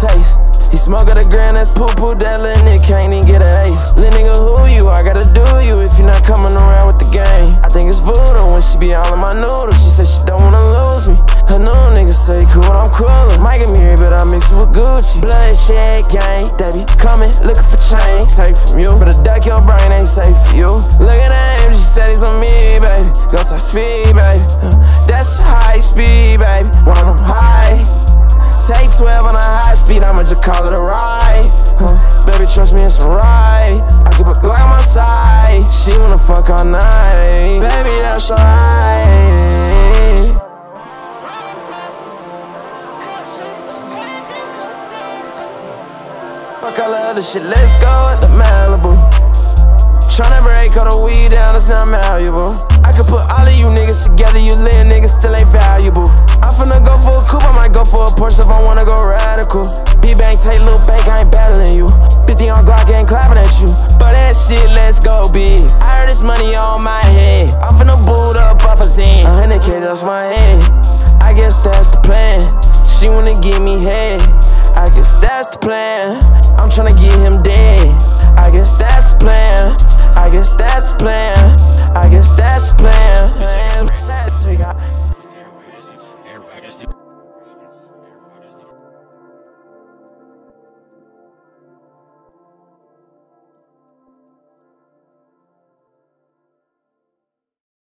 taste. He smuggled a grand, that's poo-poo, that little nigga can't even get an ace. Little nigga, who you are, gotta do you if you're not coming around with the game. I think it's voodoo when she be all in my noodles. She said she don't wanna lose me. Her new nigga say cool, I'm coolin'. Might get married, but I mix it with Gucci. Bloodshed gang, they be coming, looking for change. Take from you, but a duck your brain ain't safe for you. Look at him, she said he's on me, baby. Go to speed, baby. That's high speed, baby. One of them high. Take 12 on a high speed, I'ma just call it a ride. Baby, trust me, it's a ride. I keep a Glock on my side. She wanna fuck all night. Baby, that's alright. Fuck all the other shit, let's go at the Malibu. Tryna break all the weed down, it's not malleable. I could put all of you niggas together, you little niggas still ain't valuable. I'm finna go for a coupe, I might go for a Porsche if I wanna go radical. B-Bank, take Lil Bank, I ain't battling you. 50 on Glock, ain't clapping at you. But that shit, let's go big. I heard this money on my head. I'm finna boot up off a Zen. 100K, that's my head. I guess that's the plan. She wanna give me head. I guess that's the plan. I'm tryna get him dead. I guess that's the plan. I guess